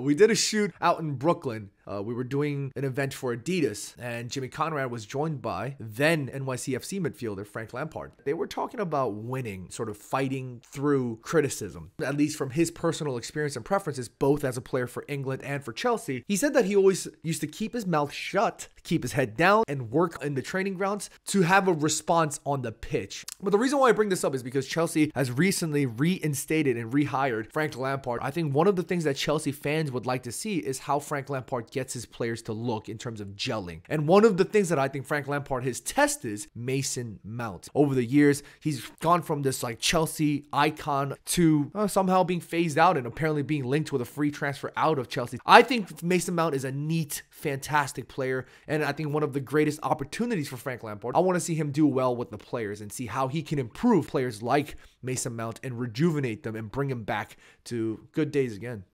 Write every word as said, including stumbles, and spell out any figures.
we did a shoot out in Brooklyn. Uh, we were doing an event for Adidas, and Jimmy Conrad was joined by then N Y C F C midfielder Frank Lampard. They were talking about winning, sort of fighting through criticism, at least from his personal experience and preferences, both as a player for England and for Chelsea. He said that he always used to keep his mouth shut, keep his head down, and work in the training grounds to have a response on the pitch. But the reason why I bring this up is because Chelsea has recently reinstated and rehired Frank Lampard. I think one of the things that Chelsea fans would like to see is how Frank Lampard gets his players to look in terms of gelling. And one of the things that I think Frank Lampard his test is Mason Mount. Over the years, he's gone from this like Chelsea icon to uh, somehow being phased out and apparently being linked with a free transfer out of Chelsea. I think Mason Mount is a neat, fantastic player, and I think one of the greatest opportunities for Frank Lampard. I want to see him do well with the players and see how he can improve players like Mason Mount and rejuvenate them and bring him back to good days again.